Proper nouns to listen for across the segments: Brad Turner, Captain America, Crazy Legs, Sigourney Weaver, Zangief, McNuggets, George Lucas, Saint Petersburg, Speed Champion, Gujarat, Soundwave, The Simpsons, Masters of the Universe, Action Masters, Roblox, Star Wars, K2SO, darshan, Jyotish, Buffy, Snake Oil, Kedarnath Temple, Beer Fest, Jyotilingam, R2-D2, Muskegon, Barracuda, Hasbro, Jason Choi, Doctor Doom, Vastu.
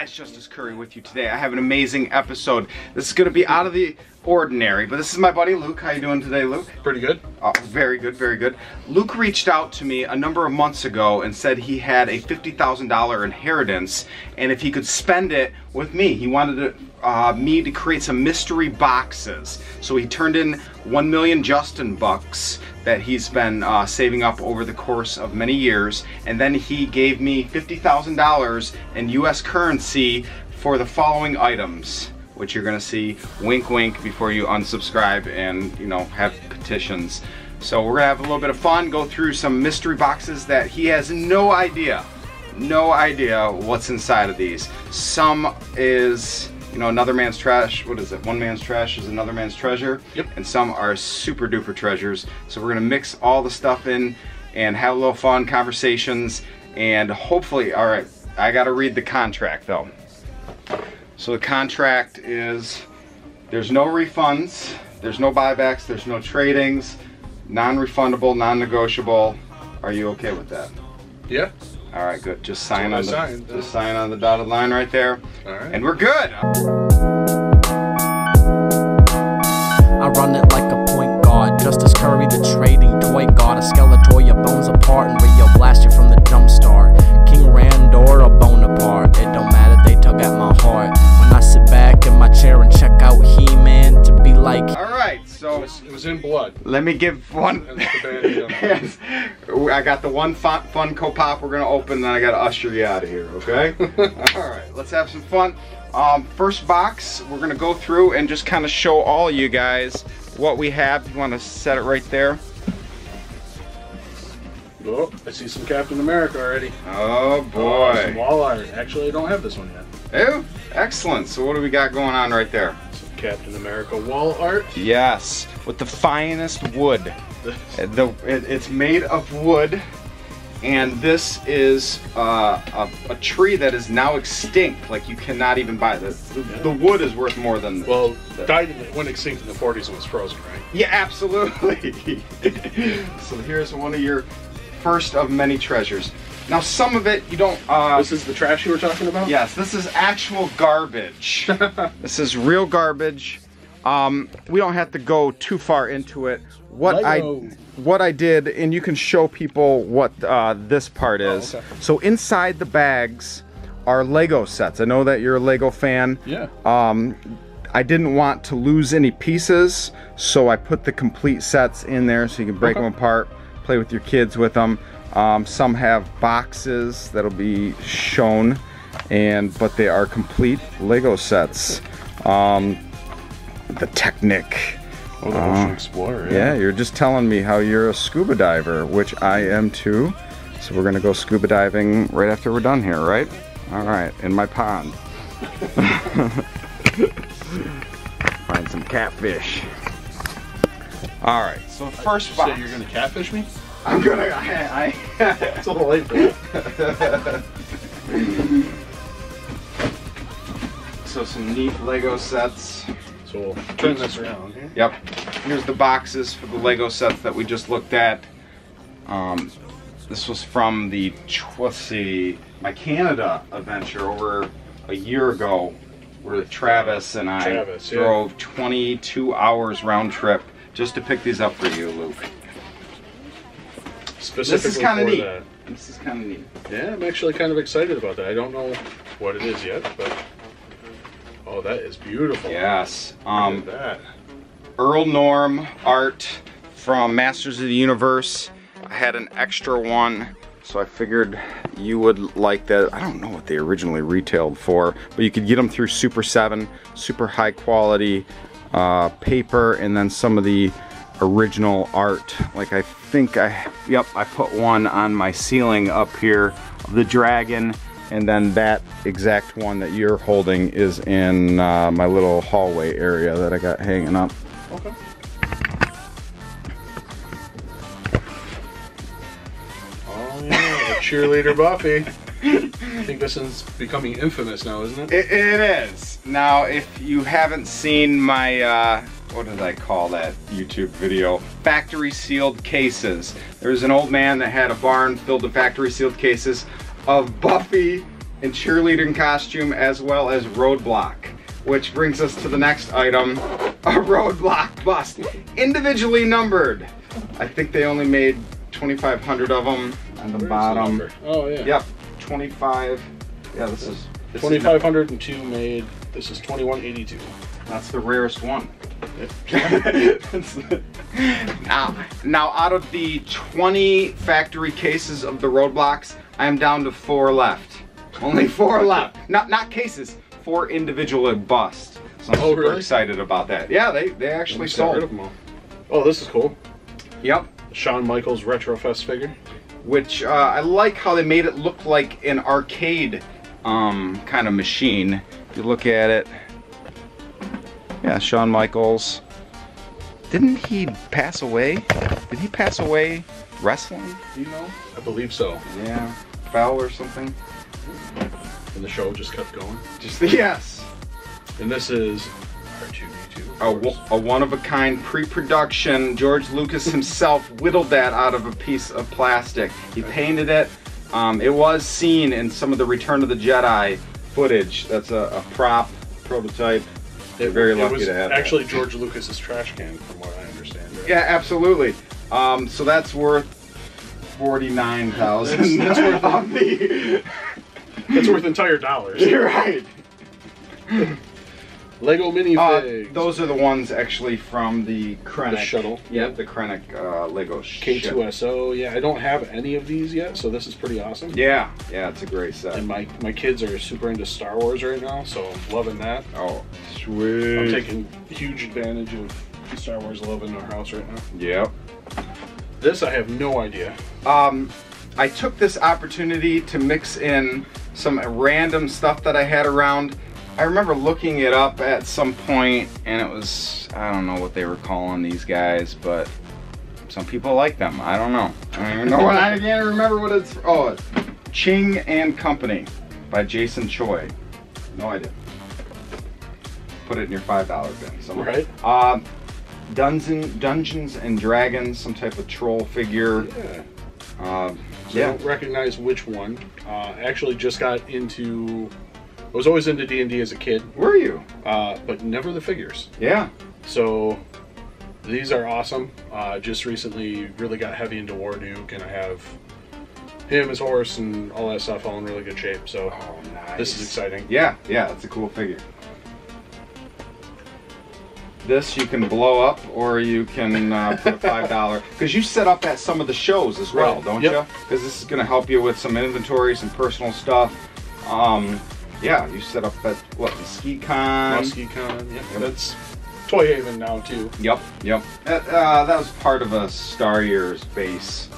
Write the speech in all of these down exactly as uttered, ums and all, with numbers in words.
guys, Justice Curry with you today. I have an amazing episode. This is gonna be out of the ordinary, but this is my buddy Luke. How you doing today, Luke? Pretty good. Oh, very good, very good. Luke reached out to me a number of months ago and said he had a fifty thousand dollar inheritance, and if he could spend it with me, he wanted to, uh, me to create some mystery boxes. So he turned in one million Justin bucks that he's been uh, saving up over the course of many years, and then he gave me fifty thousand dollars in U S currency for the following items, which you're gonna see, wink wink, before you unsubscribe and, you know, have petitions. So we're gonna have a little bit of fun, go through some mystery boxes that he has no idea, no idea what's inside of these. Some is, you know, another man's trash. What is it? One man's trash is another man's treasure. Yep. And some are super duper treasures. So we're gonna mix all the stuff in and have a little fun conversations, and hopefully, all right, I gotta read the contract though. So the contract is, there's no refunds, there's no buybacks, there's no tradings, non-refundable, non-negotiable. Are you okay with that? Yeah. All right, good. Just sign on the, signed, just sign on the dotted line right there. All right. And we're good. I run it like a point guard. Justice Curry, the trading toy guard. A skeletor, your bones apart, and Rio blast you from the jump start. King Randor or Bonaparte, it don't matter, they tug at my heart. When I sit back in my chair and check out He-Man to be like... All right, so... It was, it was in blood. Let me give one... Yes. I got the one fun, Funko Pop we're going to open, and then I got to usher you out of here, okay? All right, let's have some fun. Um, first box, we're going to go through and just kind of show all you guys what we have. You want to set it right there? Oh, I see some Captain America already. Oh, boy. Oh, some walleye. Actually, I don't have this one yet. Oh, excellent. So what do we got going on right there? Some Captain America wall art. Yes, with the finest wood. the, it, it's made of wood, and this is uh, a, a tree that is now extinct. Like, you cannot even buy this. The, yeah. the wood is worth more than... Well, the, died in, it went extinct in the forties and was frozen, right? Yeah, absolutely. So here's one of your first of many treasures. Now, some of it you don't... Uh, this is the trash you were talking about? Yes, this is actual garbage. This is real garbage. Um, we don't have to go too far into it. What I, what I did, and you can show people what uh, this part is. Oh, okay. So inside the bags are Lego sets. I know that you're a Lego fan. Yeah. Um, I didn't want to lose any pieces, so I put the complete sets in there so you can break okay. them apart, play with your kids with them. Um, some have boxes that'll be shown, and but they are complete Lego sets. Um, the Technic. Oh, the Ocean uh, Explorer. Yeah. yeah, you're just telling me how you're a scuba diver, which I am too. So we're gonna go scuba diving right after we're done here, right? All right, in my pond. Find some catfish. All right. So first box. So you're gonna catfish me? I'm gonna. I, I, it's a little late for that. So some neat Lego sets. So we'll turn this around. Here. Yep. Here's the boxes for the Lego sets that we just looked at. Um, this was from the let's see, my Canada adventure over a year ago, where Travis and I Travis, drove yeah. twenty-two hours round trip just to pick these up for you, Luke. This is kind of neat. That. This is kind of neat. Yeah, I'm actually kind of excited about that. I don't know what it is yet, but oh, that is beautiful. Yes. Um, Look at that. Earl Norm art from Masters of the Universe. I had an extra one, so I figured you would like that. I don't know what they originally retailed for, but you could get them through Super seven, super high quality uh, paper, and then some of the original art. Like I think I, yep, I put one on my ceiling up here of the dragon, and then that exact one that you're holding is in uh, my little hallway area that I got hanging up. Okay. Oh yeah, cheerleader Buffy. I think this is becoming infamous now, isn't it? It, it is. Now, if you haven't seen my, uh, what did I call that YouTube video? Factory sealed cases. There's an old man that had a barn filled with factory sealed cases of Buffy in cheerleading costume, as well as Roadblock. Which brings us to the next item, a Roadblock bust, individually numbered. I think they only made twenty-five hundred of them on the Where's bottom. The oh yeah. Yep, twenty-five. Yeah, this is this twenty-five oh two is made. This is twenty-one eighty-two. That's the rarest one. now, now, out of the twenty factory cases of the Roadblocks, I am down to four left. Only four left. Not not cases. Four individual busts. So I'm oh, super really? excited about that. Yeah, they they actually they sold. Rid of them all. Oh, this is cool. Yep. Shawn Michaels Retrofest figure. Which uh, I like how they made it look like an arcade um, kind of machine. If you look at it. Yeah, Shawn Michaels. Didn't he pass away? Did he pass away wrestling? Do you know? I believe so. Yeah. Foul or something. And the show just kept going. Just the yes. And this is R two D two. A, a one-of-a-kind pre-production. George Lucas himself whittled that out of a piece of plastic. He painted it. Um, it was seen in some of the Return of the Jedi footage. That's a, a prop prototype. They're very lucky was to have actually that. George Lucas's trash can, from what I understand. Right? Yeah, absolutely. Um, so that's worth forty-nine thousand. That's, that's worth of the. That's worth entire dollars. You're right. Lego minifigs. Uh, those are the ones actually from the Krennic the shuttle. Yep, the Krennic uh, Lego shuttle. K two S O. Yeah, I don't have any of these yet, so this is pretty awesome. Yeah, yeah, it's a great set. And my my kids are super into Star Wars right now, so I'm loving that. Oh, sweet! I'm taking huge advantage of Star Wars love in our house right now. Yep. This I have no idea. Um, I took this opportunity to mix in some random stuff that I had around. I remember looking it up at some point, and it was, I don't know what they were calling these guys, but some people like them. I don't know. I don't even know what I can't remember what it's. Oh, it's Ching and Company by Jason Choi. No idea. Put it in your five dollar bin somewhere. Right. Uh, Dungeon, Dungeons and Dragons, some type of troll figure. Yeah. Uh, so yeah. I don't recognize which one. Uh, actually just got into. I was always into D and D as a kid. Were you? Uh, but never the figures. Yeah. So these are awesome. Uh, just recently really got heavy into War Duke, and I have him, his horse, and all that stuff all in really good shape. So oh, nice. This is exciting. Yeah, yeah, it's a cool figure. This you can blow up, or you can uh, put a five dollar. Because you set up at some of the shows as well, right. don't yep. you? Because this is going to help you with some inventory, some personal stuff. Um, Yeah, you set up at, what, the SkiCon? No, SkiCon, yeah. Yep. That's Toy Haven now, too. Yep, yep. That, uh, that was part of a Star Years base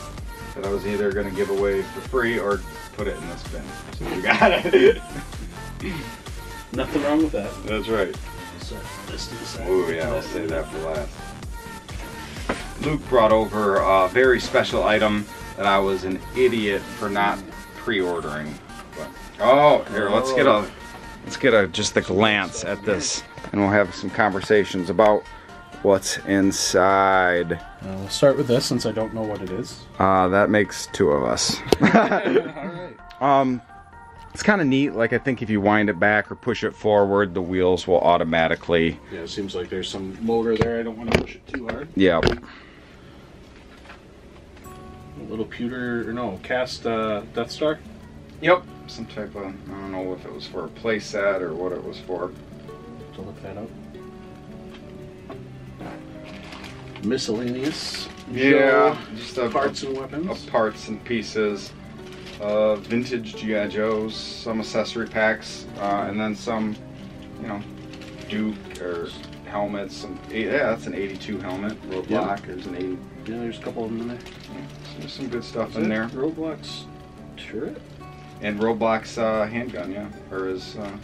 that I was either going to give away for free or put it in this bin. So you got it. Nothing wrong with that. That's right. Oh, yeah, I'll save that for last. Luke brought over a very special item that I was an idiot for not pre-ordering. Oh, here, let's get a, let's get a, just a glance at this, and we'll have some conversations about what's inside. Uh, we'll start with this, since I don't know what it is. Uh, that makes two of us. All right. Um, it's kind of neat, like I think if you wind it back or push it forward, the wheels will automatically. Yeah, it seems like there's some motor there, I don't want to push it too hard. Yeah. A little pewter, or no, cast uh, Death Star? Yep. Some type of, I don't know if it was for a playset or what it was for. To look that up. Miscellaneous. Yeah, just a, parts and weapons. A parts and pieces. Uh, vintage G I Joes, some accessory packs, uh, and then some, you know, Duke or helmets. Some, yeah, that's an eighty-two helmet. Roadblock, yeah. There's an eighty. Yeah, there's a couple of them in there. Yeah, so there's some good stuff Is in there. Roadblock's turret? And Roblox uh, handgun, yeah, or is. Uh...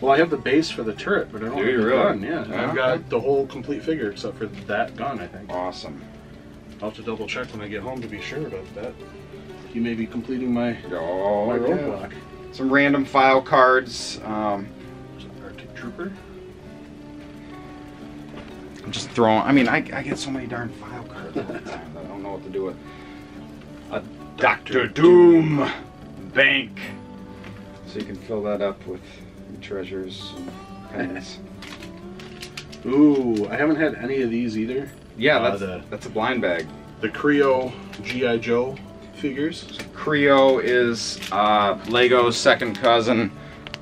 Well, I have the base for the turret, but I don't have the really? gun. Yeah, yeah, I've got the whole complete figure except for that gun, I think. Awesome. I'll have to double check when I get home to be sure about that. You may be completing my, oh, my Roblox. Yeah. Some random file cards. Um, Arctic Trooper. I'm just throwing. I mean, I, I get so many darn file cards all the time that I don't know what to do with. A Doctor Doom. Doom. Bank. So you can fill that up with treasures and pens. Ooh, I haven't had any of these either. Yeah, that's, uh, the, that's a blind bag. The Creo G I Joe figures. So Creo is uh, Lego's second cousin.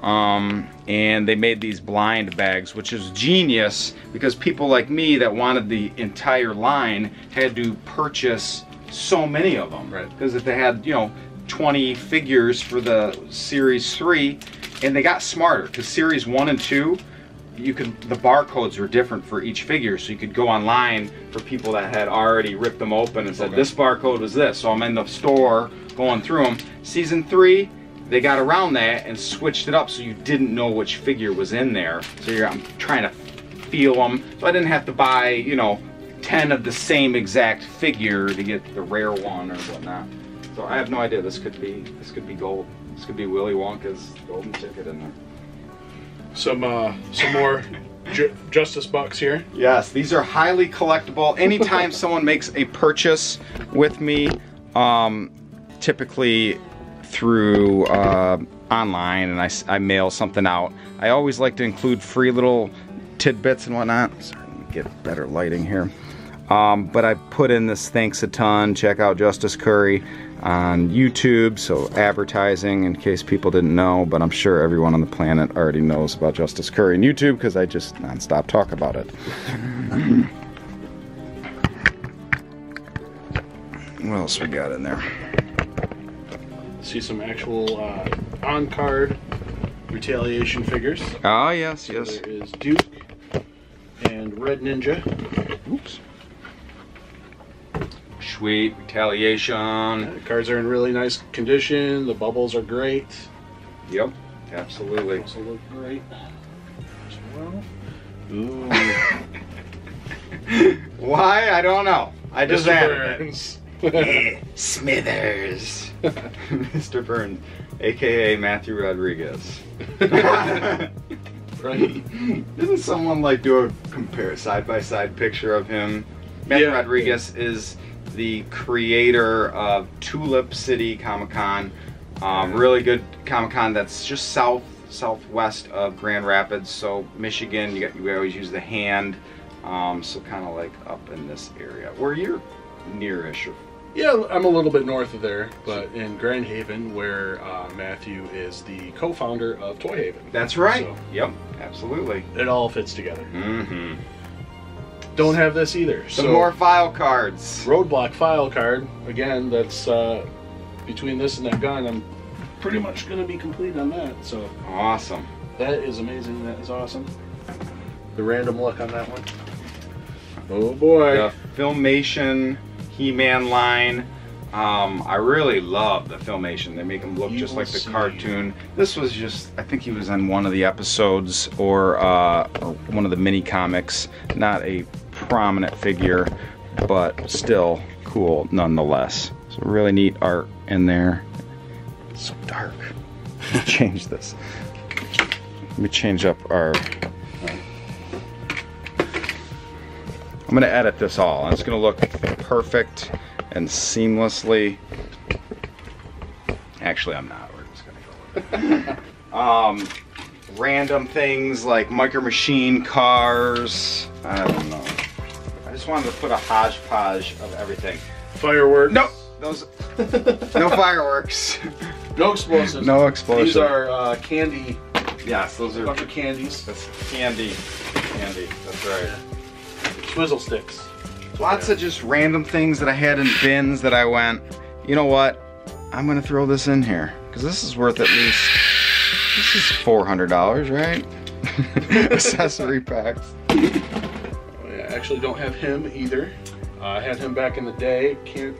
Um, and they made these blind bags, which is genius because people like me that wanted the entire line had to purchase so many of them. Right. Because if they had, you know, twenty figures for the series three, and they got smarter because series one and two, you could, the barcodes were different for each figure, so you could go online for people that had already ripped them open and said, okay, this barcode was this, so I'm in the store going through them. Season three, they got around that and switched it up so you didn't know which figure was in there. So you're I'm trying to feel them. So I didn't have to buy, you know, ten of the same exact figure to get the rare one or whatnot. So I have no idea. This could be this could be gold. This could be Willy Wonka's golden ticket in there. Some uh, some more ju Justice bucks here. Yes, these are highly collectible. Anytime someone makes a purchase with me, um, typically through uh, online, and I, I mail something out, I always like to include free little tidbits and whatnot. Sorry, let me get better lighting here. Um, but I put in this thanks a ton. Check out Justice Curry on YouTube, so advertising in case people didn't know, but I'm sure everyone on the planet already knows about Justice Curry and YouTube because I just nonstop talk about it. What else we got in there? See some actual uh, on-card Retaliation figures. Ah, yes, yes. So there is Duke and Red Ninja. Oops. Sweet, Retaliation. Yeah, the cards are in really nice condition. The bubbles are great. Yep, absolutely. They also look great as well. Ooh. Why? I don't know. I just added it. Smithers. Mister Burns, aka Matthew Rodriguez. Right? Doesn't someone like do a compare side by side picture of him? Matthew yeah. Rodriguez yeah. is the creator of Tulip City Comic Con. Um, really good Comic Con that's just south southwest of Grand Rapids, so Michigan. You got you always use the hand, um, so kind of like up in this area where you're nearish. Or yeah, I'm a little bit north of there, but in Grand Haven, where uh, Matthew is the co-founder of Toy Haven. That's right. So yep, absolutely. It all fits together. Mm-hmm. Don't have this either. Some so more file cards. Roadblock file card. Again, that's uh, between this and that gun, I'm pretty much going to be complete on that. So awesome. That is amazing. That is awesome. The random luck on that one. Oh boy. The Filmation He-Man line. Um, I really love the Filmation. They make him look just like the cartoon. This was just, I think he was on one of the episodes or, uh, or one of the mini comics. Not a prominent figure, but still cool nonetheless. So really neat art in there. It's so dark. Let me change this. Let me change up our... I'm gonna edit this all. It's gonna look perfect and seamlessly. Actually, I'm not. We're just gonna go with it. um, random things like micro machine cars. I don't know. I just wanted to put a hodgepodge of everything. Fireworks. No, those. No fireworks. No explosives. No explosives. These are uh, candy. Yes, those are. A bunch of candies. That's candy. Candy. That's right. Yeah. Twizzle sticks. Lots yeah. of just random things that I had in bins that I went, you know what? I'm gonna throw this in here because this is worth at least, this is four hundred dollars, right? Accessory packs. Oh, yeah, I actually don't have him either. Uh, I had him back in the day. Can't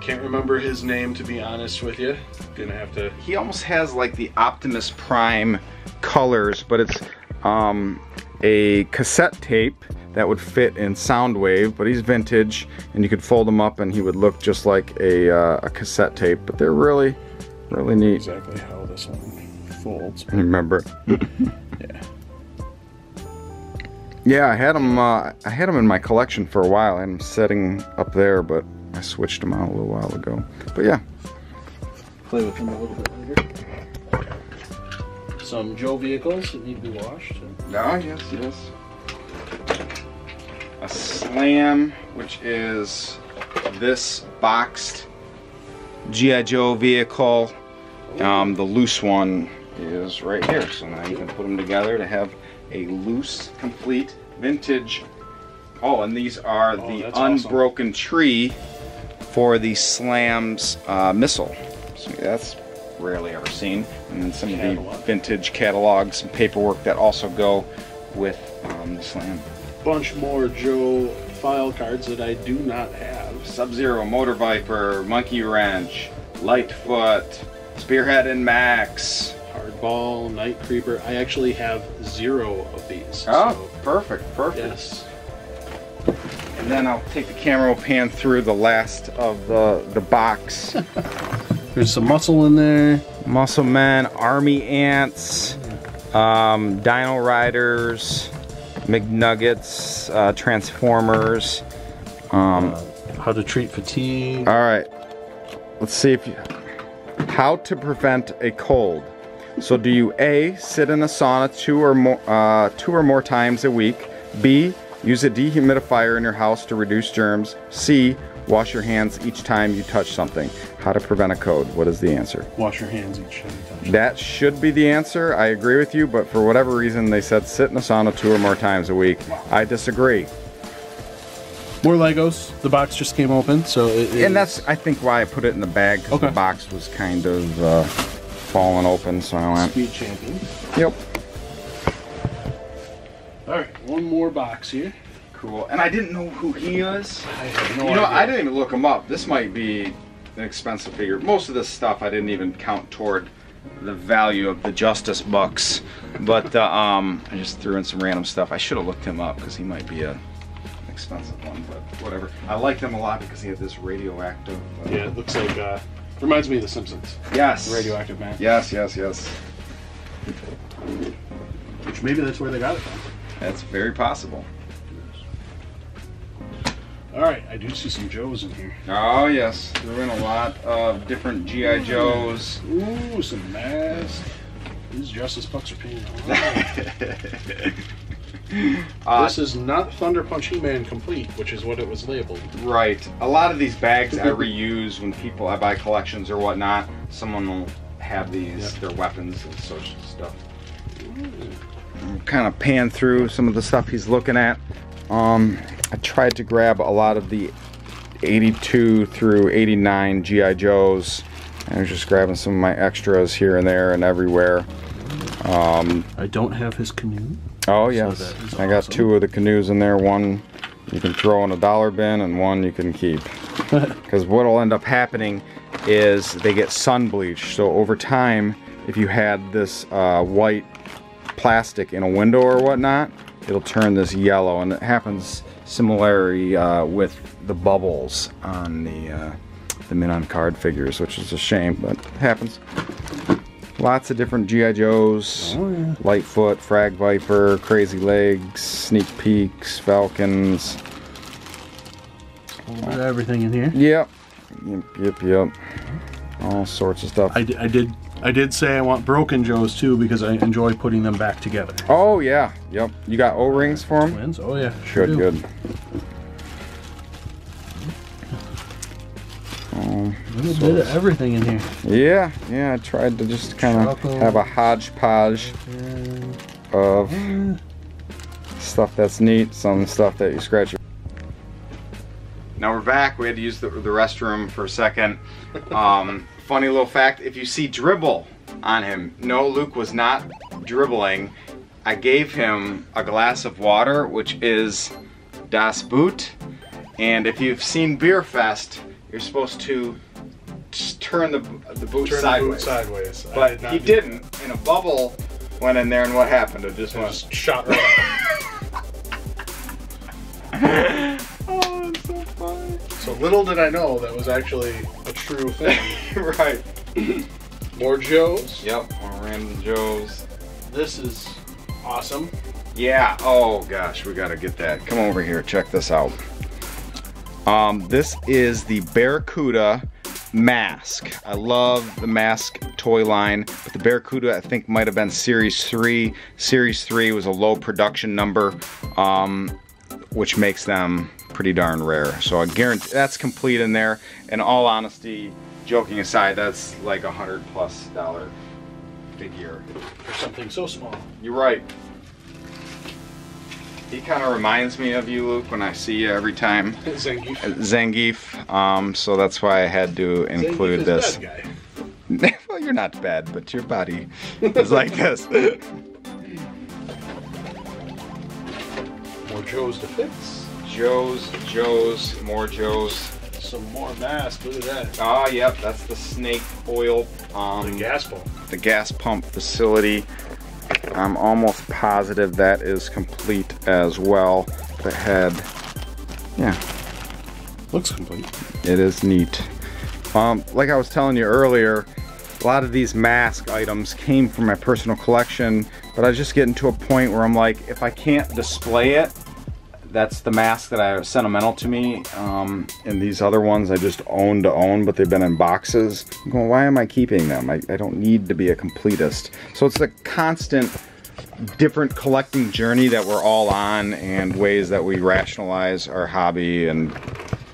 can't remember his name, to be honest with you. Gonna have to. He almost has like the Optimus Prime colors, but it's um, a cassette tape that would fit in Soundwave, but he's vintage, and you could fold him up and he would look just like a, uh, a cassette tape, but they're really, really neat. Exactly how this one folds. I remember. Yeah. Yeah, I had him, uh, I had him in my collection for a while. I had him sitting up there, but I switched him out a little while ago. But yeah. Play with him a little bit later. some Joe vehicles that need to be washed. Ah, yes, yes. A SLAM, which is this boxed G I Joe vehicle. Um, the loose one is right here, so now you can put them together to have a loose, complete, vintage. Oh, and these are oh, the unbroken awesome. tree for the SLAM's uh, missile. So that's rarely ever seen. And then some Catalog. of the vintage catalogs and paperwork that also go with um, the SLAM. Bunch more Joe file cards that I do not have. Sub-Zero, Motor Viper, Monkey Wrench, Lightfoot, Spearhead and Max, Hardball, Night Creeper. I actually have zero of these. Oh, so. perfect, perfect. Yes. And then I'll take the camera, pan through the last of the, the box. There's some muscle in there. Muscle Men, Army Ants, um, Dino Riders, McNuggets, uh, Transformers. Um, uh, how to treat fatigue. All right, let's see if you... How to prevent a cold. So do you A, sit in a sauna two or more, uh, two or more times a week? B, use a dehumidifier in your house to reduce germs. C, wash your hands each time you touch something. How to prevent a cold. What is the answer? Wash your hands each time you touch something. That should be the answer. I agree with you, but for whatever reason, they said sit in a sauna two or more times a week. Wow. I disagree. More Legos. The box just came open, so it, it and that's I think why I put it in the bag. Because okay. the box was kind of uh, falling open, so I went. Speed champion. Yep. All right, one more box here. Cool. And I didn't know who he is. I have no you idea. know, I didn't even look him up. This might be an expensive figure. Most of this stuff I didn't even count toward the value of the Justice bucks, but uh, um, I just threw in some random stuff. I should have looked him up because he might be a. expensive one, but whatever. I like them a lot because he had this radioactive. Uh, yeah, it looks like, uh, reminds me of The Simpsons. Yes. The radioactive man. Yes, yes, yes. Which maybe that's where they got it from. That's very possible. All right, I do see some Joes in here. Oh, yes. There have been a lot of different G I Joes. Ooh, some masks. These Justice Bucks are paying a lot. Uh, this is not Thunder Punch He-Man Complete, which is what it was labeled. Right. A lot of these bags I reuse when people, I buy collections or whatnot. Someone will have these, yep. their weapons and social stuff. Ooh. Kind of pan through some of the stuff he's looking at. Um, I tried to grab a lot of the eighty-two through eighty-nine G I Joes. I was just grabbing some of my extras here and there and everywhere. Um, I don't have his canoe. Oh yes, so I awesome. got two of the canoes in there. One you can throw in a dollar bin and one you can keep. Because what'll end up happening is they get sun bleached. So over time, if you had this uh, white plastic in a window or whatnot, it'll turn this yellow. And it happens similarly uh, with the bubbles on the, uh, the Min-On card figures, which is a shame, but it happens. Lots of different G I Joes, oh, yeah. Lightfoot, Frag Viper, Crazy Legs, Sneak Peeks, Falcons. A little bit of everything in here. Yep, yep, yep, yep. All sorts of stuff. I, d I did, I did say I want broken Joes too because I enjoy putting them back together. Oh yeah, yep. You got O-rings for them? Twins. Oh yeah. Sure good, good. Um, a little so bit of everything in here. Yeah, yeah, I tried to just kind of have a hodgepodge of yeah. stuff that's neat, some stuff that you scratch your... Now we're back, we had to use the, the restroom for a second. Um, funny little fact, if you see dribble on him, no, Luke was not dribbling. I gave him a glass of water, which is Das Boot, and if you've seen Beer Fest, you're supposed to turn the, the boot turn sideways. The boot sideways. But did he didn't, that. and a bubble went in there, and what happened? It just it went just shot right up. Oh, that's so funny. So little did I know that was actually a true thing. Right. More Joes. Yep, more random Joes. This is awesome. Yeah, oh gosh, we gotta get that. Come over here, check this out. Um, this is the Barracuda Mask. I love the Mask toy line, but the Barracuda I think might have been series three. Series three was a low production number, um, which makes them pretty darn rare. So I guarantee that's complete in there. In all honesty, joking aside, that's like a hundred plus dollar figure. For something so small. You're right. He kind of reminds me of you, Luke, when I see you every time. Zangief. Zangief. Um, so that's why I had to include Zangief is this. Bad guy. Well, you're not bad, but your body is like this. More Joes to fix. Joes, Joes, more Joes. Some more masks. Look at that. Ah, yep. That's the snake oil. Um, the gas pump. The gas pump facility. I'm almost positive that is complete as well. The head, yeah. Looks complete. It is neat. Um, like I was telling you earlier, a lot of these mask items came from my personal collection, but I was just getting to a point where I'm like, if I can't display it, that's the mask that are sentimental to me. Um, and these other ones I just own to own, but they've been in boxes. I'm going, why am I keeping them? I, I don't need to be a completist. So it's a constant different collecting journey that we're all on, and ways that we rationalize our hobby. And,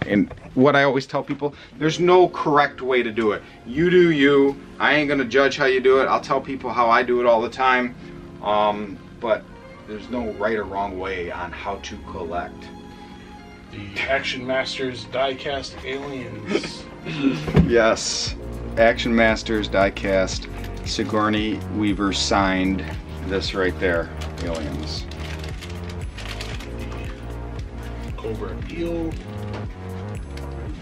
and what I always tell people, there's no correct way to do it. You do you. I ain't gonna judge how you do it. I'll tell people how I do it all the time. Um, but there's no right or wrong way on how to collect. The Action Masters diecast aliens. Yes, Action Masters diecast Sigourney Weaver signed, this right there, aliens. Cobra Eel.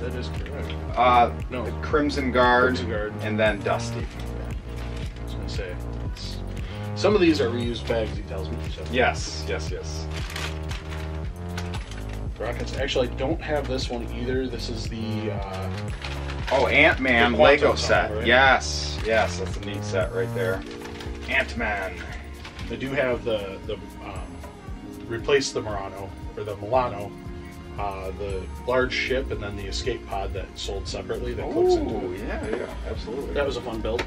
That is correct. Uh, no, Crimson Guard, Crimson Guard, and then Dusty. I was gonna say. Some of these are reused bags, he tells me. So. Yes, yes, yes. Rockets. Actually, I don't have this one either. This is the... Uh, oh, Ant-Man Lego set. Right? Yes, yes. That's a neat set right there. Ant-Man. They do have the... the um, replace the Murano, or the Milano. Uh, the large ship, and then the escape pod that sold separately that clips into it. Oh, yeah, yeah. Absolutely. That was a fun build.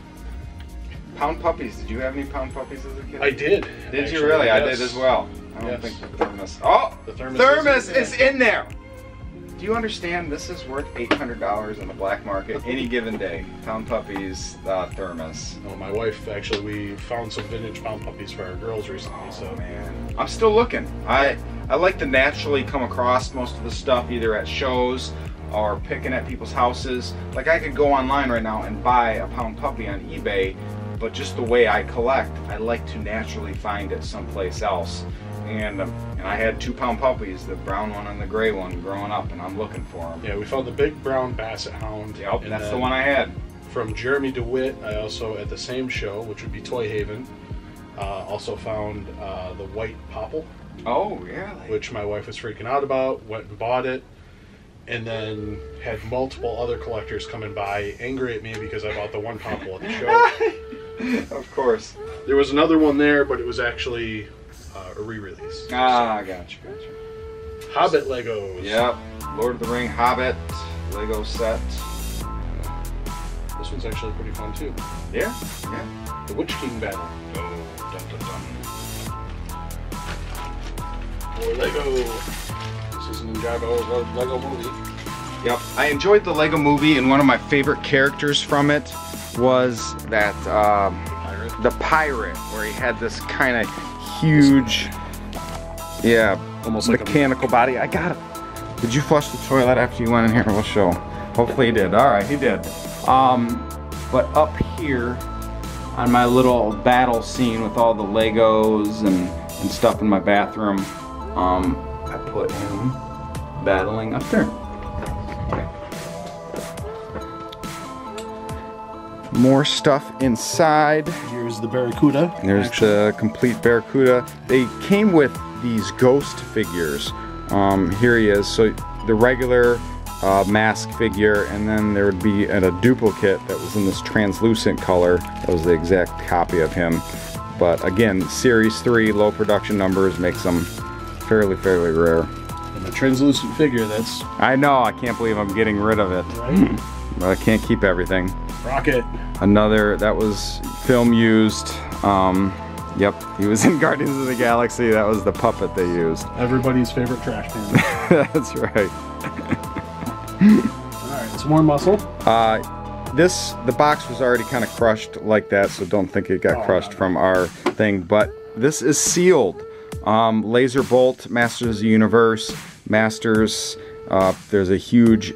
Pound puppies. Did you have any pound puppies as a kid? I did. Did actually, you really? Yes. I did as well. I don't yes. think the thermos. Oh, the thermos, thermos is, in is in there. Do you understand? This is worth eight hundred dollars on the black market any given day. Pound puppies, uh, thermos. No, my wife actually, we found some vintage pound puppies for our girls recently. Oh, so man, I'm still looking. I I like to naturally come across most of the stuff either at shows or picking at people's houses. Like I could go online right now and buy a pound puppy on eBay. But just the way I collect, I like to naturally find it someplace else. And um, and I had two pound puppies, the brown one and the gray one, growing up, and I'm looking for them. Yeah, we found the big brown basset hound. Yep, and that's the one I had. From Jeremy DeWitt, I also, at the same show, which would be Toy Haven, uh, also found uh, the white popple. Oh, really? Which my wife was freaking out about, went and bought it. And then had multiple other collectors coming by, angry at me because I bought the one popple at the show. Of course. There was another one there, but it was actually uh, a re-release. Ah, so. Gotcha, gotcha. Hobbit Legos. Yep. Lord of the Ring Hobbit Lego set. This one's actually pretty fun, too. Yeah? Yeah. The Witch King Battle. Oh, dun dun dun. More Lego. This is an Ninjago Lego movie. Yep. I enjoyed the Lego movie, and one of my favorite characters from it was that um, pirate. the pirate, where he had this kind of huge, yeah, almost mechanical like a... body. I got it. Did you flush the toilet after you went in here? We'll show. Hopefully he did. All right, he did. Um, but up here on my little battle scene with all the Legos and, and stuff in my bathroom, um, I put him battling up there. More stuff inside. Here's the Barracuda. There's actually. the complete Barracuda. They came with these ghost figures. Um, here he is. So the regular uh, mask figure, and then there would be a, a duplicate that was in this translucent color. That was the exact copy of him. But again, series three, low production numbers makes them fairly, fairly rare. And the translucent figure, that's... I know, I can't believe I'm getting rid of it. Right? But I can't keep everything. Rocket. Another, that was film used. Um, yep, he was in Guardians of the Galaxy. That was the puppet they used. Everybody's favorite trash can. That's right. All right, some more muscle. Uh, this, the box was already kind of crushed like that, so don't think it got oh, crushed no, no. from our thing, but this is sealed. Um, Laser Bolt, Masters of the Universe, Masters, uh, there's a huge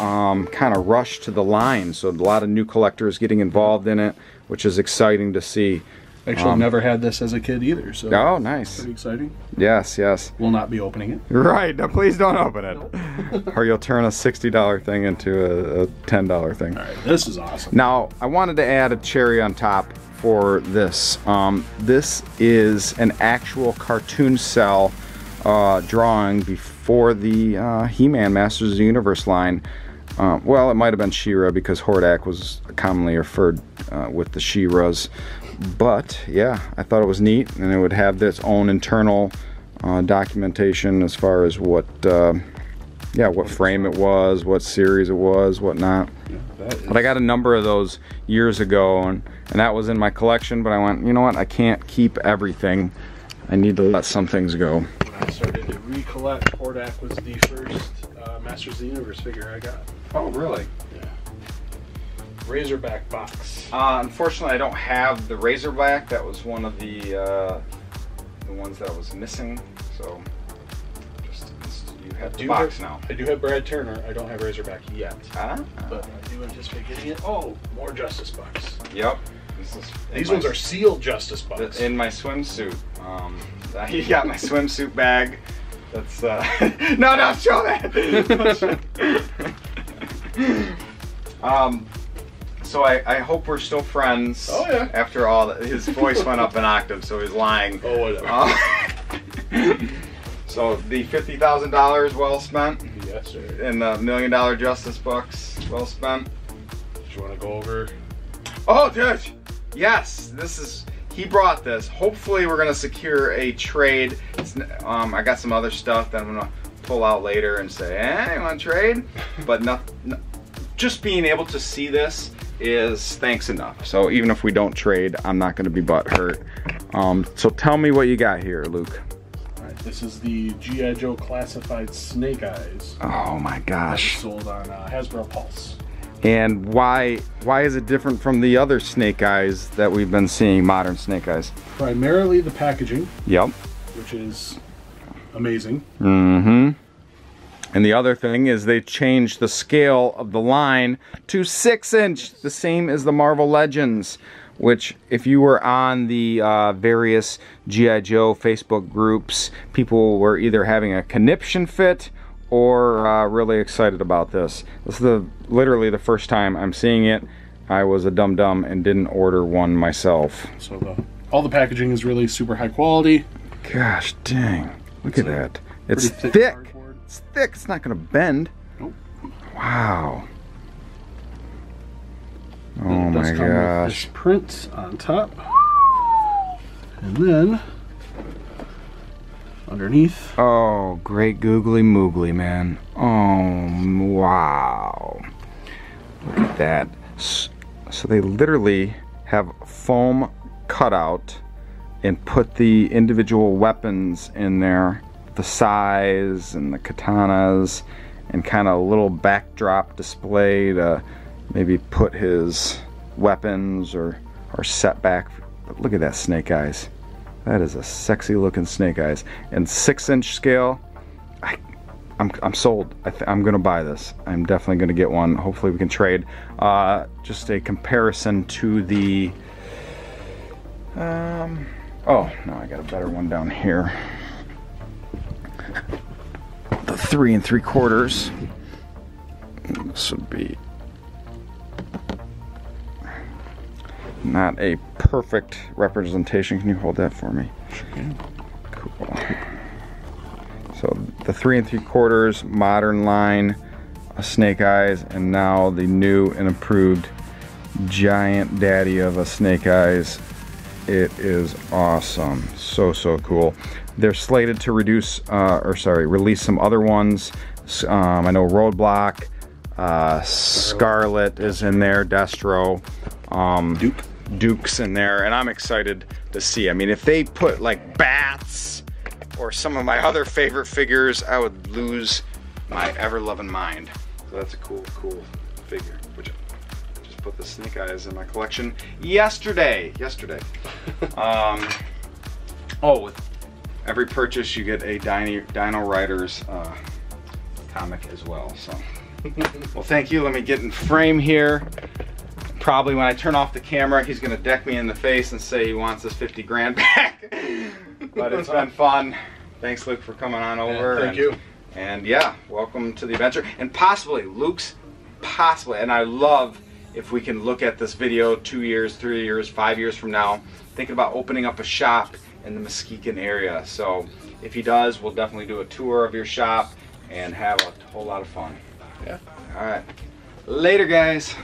um, kind of rush to the line, so a lot of new collectors getting involved in it, which is exciting to see. Actually, um, never had this as a kid either, so oh, nice. Pretty exciting. Yes, yes. We'll not be opening it. Right, no, please don't open it. Nope. Or you'll turn a sixty dollar thing into a, a ten dollar thing. All right, this is awesome. Now, I wanted to add a cherry on top for this. Um, this is an actual cartoon cell uh, drawing before the uh, He-Man Masters of the Universe line. Uh, well, it might have been She-Ra because Hordak was commonly referred uh, with the She-Ras. But yeah, I thought it was neat, and it would have its own internal uh, documentation as far as what, uh, yeah, what frame it was, what series it was, whatnot. But I got a number of those years ago, and, and that was in my collection. But I went, you know what? I can't keep everything. I need to let some things go. When I started to recollect, Hordak was the first uh, Masters of the Universe figure I got. Oh, really? Yeah. Razorback box. Uh, unfortunately, I don't have the Razorback. That was one of the uh, the ones that was missing. So, just you have the box now. I do have Brad Turner. I don't have Razorback yet. Huh? But I do anticipate getting it. Oh, more Justice bucks. Yep. This is These ones are sealed Justice bucks. In my swimsuit. Um, I got my swimsuit bag. That's uh. no, no, show that. um. So I, I hope we're still friends. Oh yeah. After all, that, his voice went up an octave, so he's lying. Oh whatever. Uh, so the fifty thousand dollars well spent. Yes sir. And the million dollar Justice bucks well spent. Did you want to go over? Oh dude, yes. This is he brought this. Hopefully we're gonna secure a trade. It's, um, I got some other stuff that I'm gonna pull out later and say, eh, you want to trade? But no, no, just being able to see this is thanks enough. So even if we don't trade, I'm not going to be butthurt. Um, so tell me what you got here, Luke. All right, this is the G I Joe Classified Snake Eyes. Oh my gosh! Sold on uh, Hasbro Pulse. And why why is it different from the other Snake Eyes that we've been seeing, modern Snake Eyes? Primarily the packaging. Yep. Which is amazing. Mm-hmm. And the other thing is they changed the scale of the line to six inch, the same as the Marvel Legends, which if you were on the uh, various G I Joe Facebook groups, people were either having a conniption fit or uh, really excited about this. This is the, literally the first time I'm seeing it. I was a dum-dum and didn't order one myself. So the, all the packaging is really super high quality. Gosh dang, look at that. It's thick. thick. It's thick, it's not gonna bend. Nope. Wow. Oh my gosh. This print on top. And then underneath. Oh, great googly moogly, man. Oh, wow. Look at that. So they literally have foam cutout and put the individual weapons in there. The size and the katanas and kind of a little backdrop display to maybe put his weapons or, or set back. But look at that Snake Eyes. That is a sexy looking Snake Eyes. And six inch scale, I, I'm, I'm sold. I th I'm gonna buy this. I'm definitely gonna get one. Hopefully we can trade. Uh, just a comparison to the, um, oh no, I got a better one down here. The three and three quarters. This would be not a perfect representation. Can you hold that for me? Sure. Cool. So the three and three quarters modern line, uh, Snake Eyes, and now the new and improved giant daddy of a Snake Eyes. It is awesome. So so cool. They're slated to reduce, uh, or sorry, release some other ones. Um, I know Roadblock, uh, Scarlet is in there, Destro. um, Duke. Dukes in there, and I'm excited to see. I mean, if they put like bats or some of my other favorite figures, I would lose my ever-loving mind. So that's a cool, cool figure, which I just put the snake eyes in my collection yesterday, yesterday. um, oh, with every purchase you get a Dino, Dino Riders uh, comic as well, so. Well, thank you, let me get in frame here. Probably when I turn off the camera, he's gonna deck me in the face and say he wants his fifty grand back. But it's been fun. Thanks, Luke, for coming on over. Yeah, thank and, you. And yeah, welcome to the adventure. And possibly, Luke's possibly, and I love if we can look at this video two years, three years, five years from now, thinking about opening up a shop in the Muskegon area. So if he does, we'll definitely do a tour of your shop and have a whole lot of fun. Yeah. All right. Later, guys.